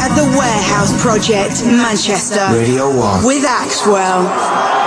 at the Warehouse Project, Manchester. Radio 1. With Axwell.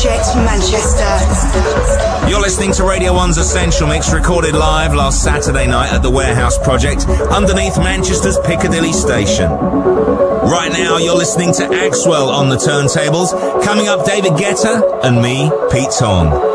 Project Manchester. You're listening to Radio 1's Essential Mix, recorded live last Saturday night at the Warehouse Project underneath Manchester's Piccadilly Station. Right now you're listening to Axwell on the turntables. Coming up, David Guetta and me, Pete Tong.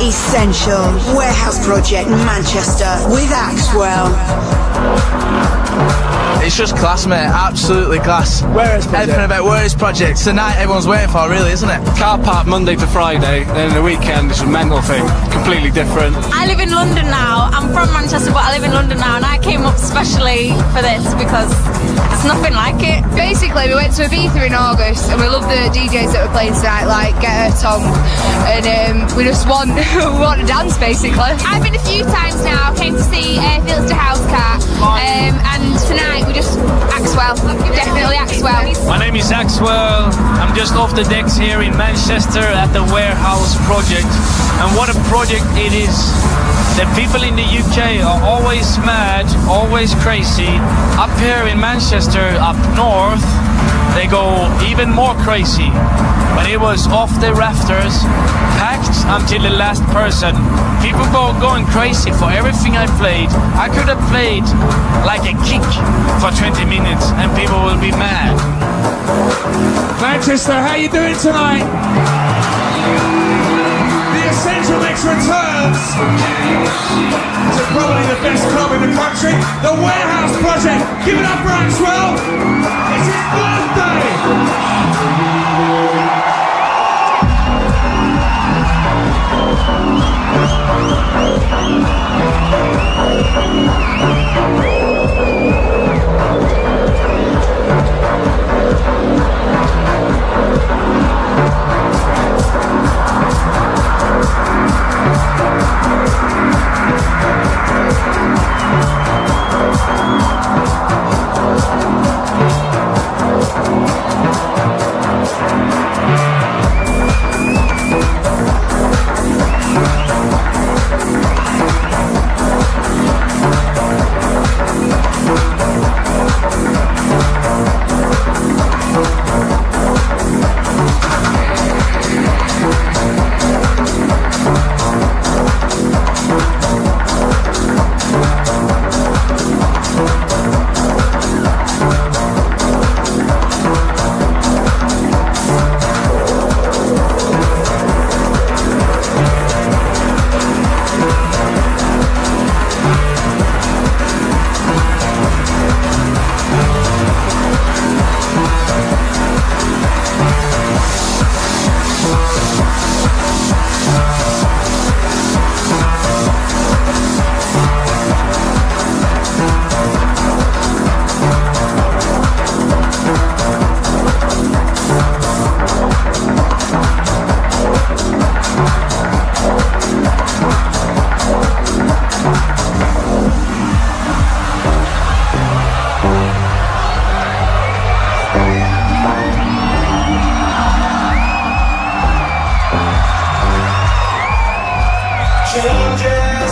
Essential Warehouse Project Manchester with Axwell. It's just class, mate. Absolutely class. Warehouse Project. Everything about Warehouse Project. It's the night everyone's waiting for, really, isn't it? Car park Monday to Friday, then the weekend is a mental thing. Completely different. I live in London now. I'm from Manchester, but I live in London now, and I came up specially for this because it's nothing like it. Basically, we went to Ibiza in August, and we loved the DJs that were playing tonight, like Guetta, Tong, and we just want to dance, basically. I've been a few times now. Came to see Fields to Housecat, and tonight we just Axwell, definitely Axwell. My name is Axwell. I'm just off the decks here in Manchester at the Warehouse Project, and what a project it is. The people in the UK are always mad, always crazy. Up here in Manchester, up north, they go even more crazy. But it was off the rafters, packed until the last person. People go going crazy for everything I played. I could have played like a kick for 20 minutes and people will be mad. Manchester, how you doing tonight? Essential Mix returns to probably the best club in the country, the Warehouse Project. Give it up for Axwell. It's his birthday. Everything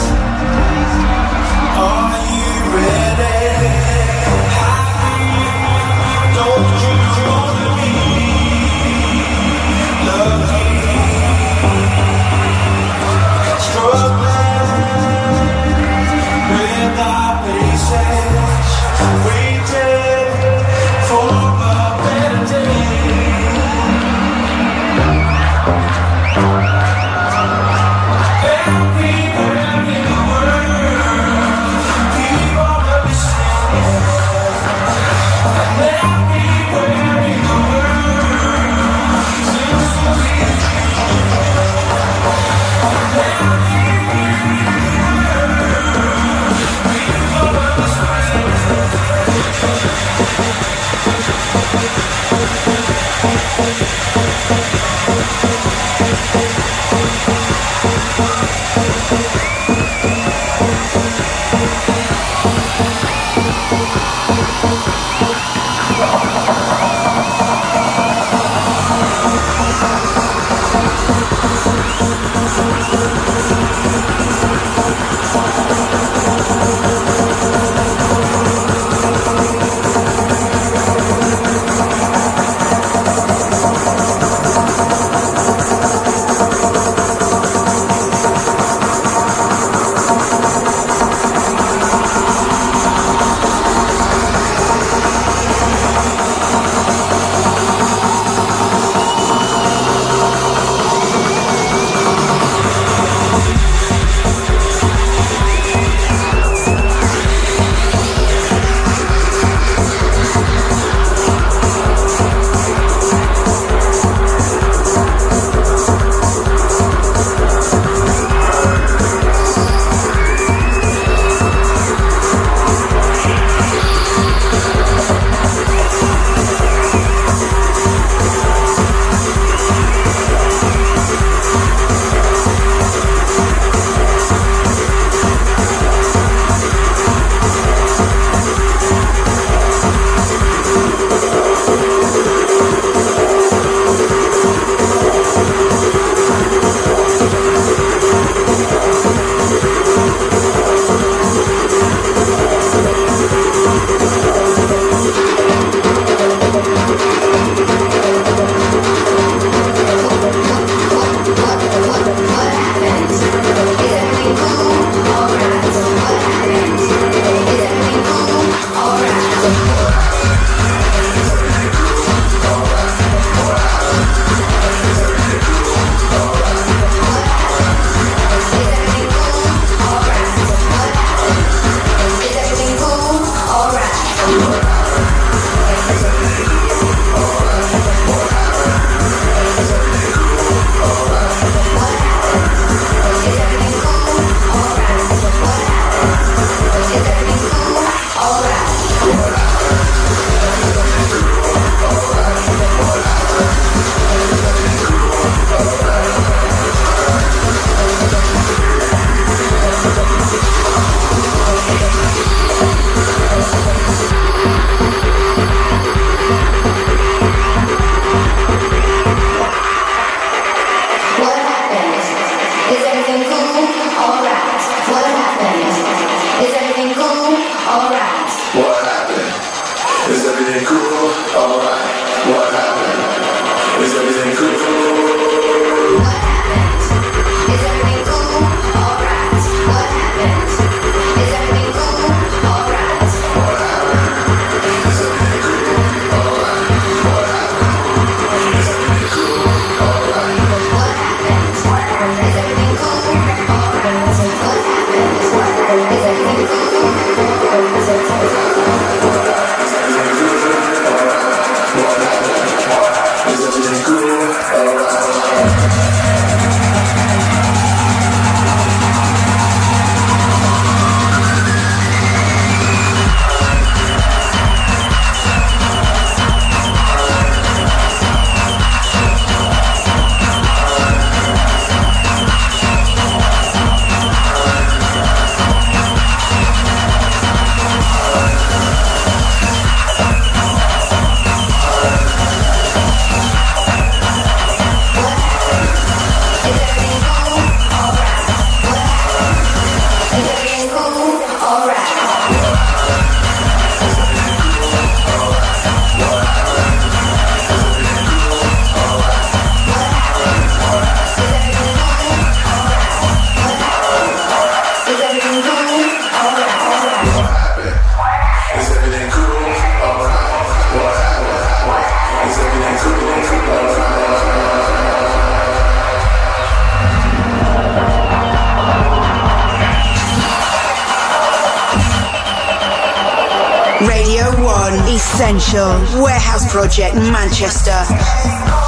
Radio 1 Essential Warehouse Project Manchester.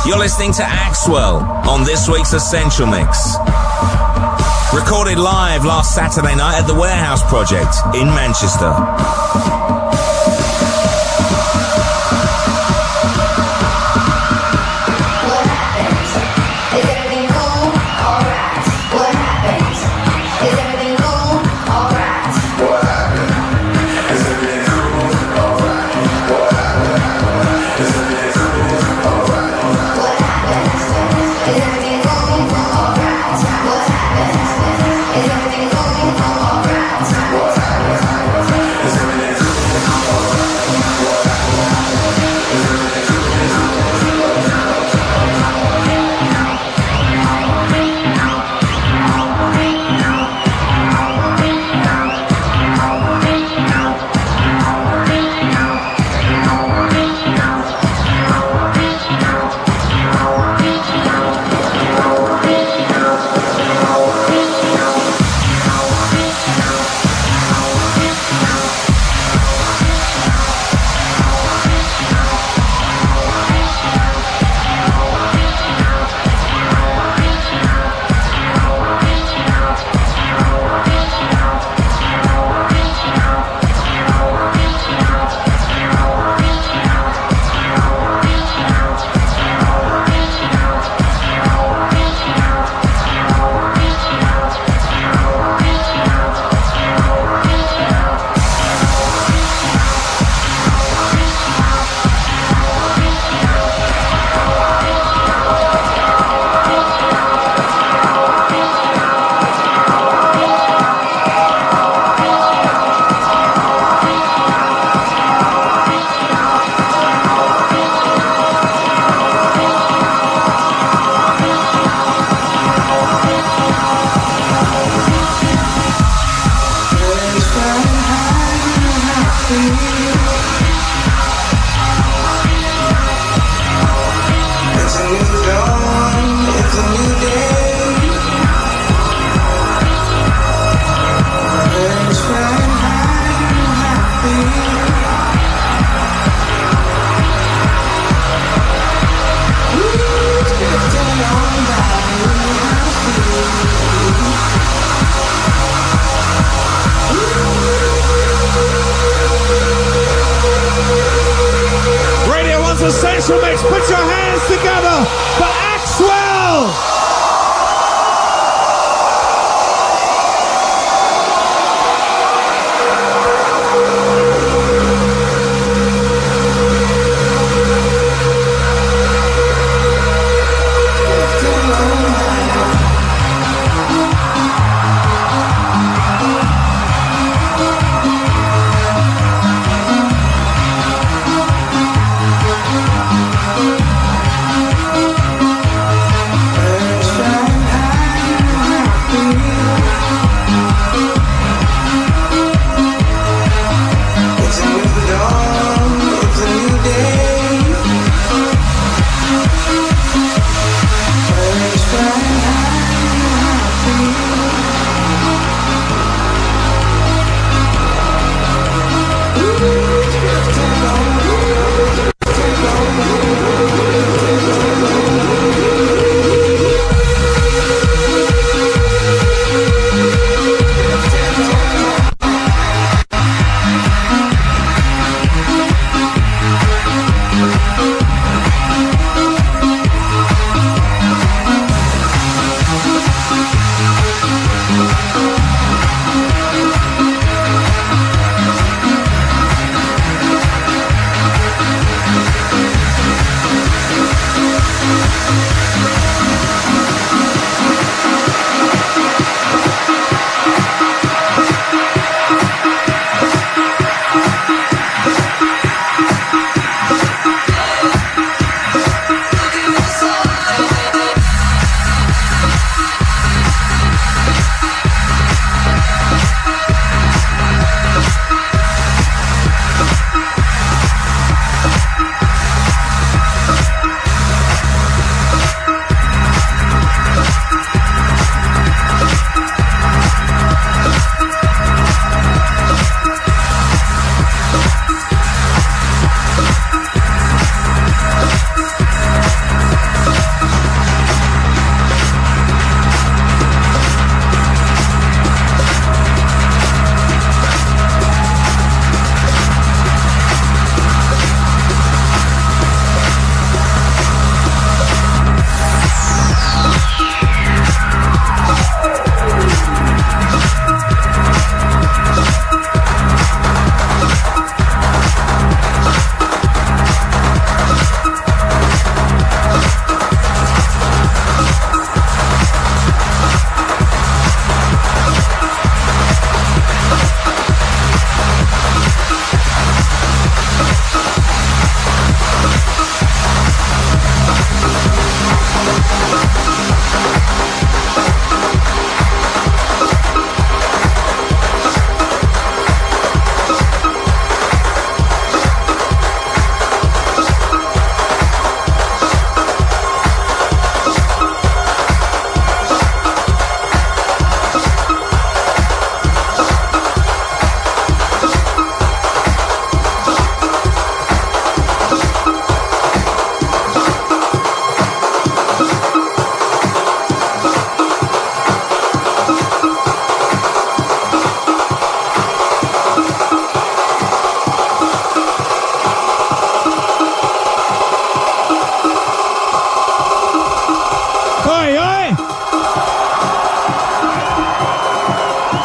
You're listening to Axwell on this week's Essential Mix. Recorded live last Saturday night at the Warehouse Project in Manchester.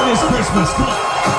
this Christmas. Come on.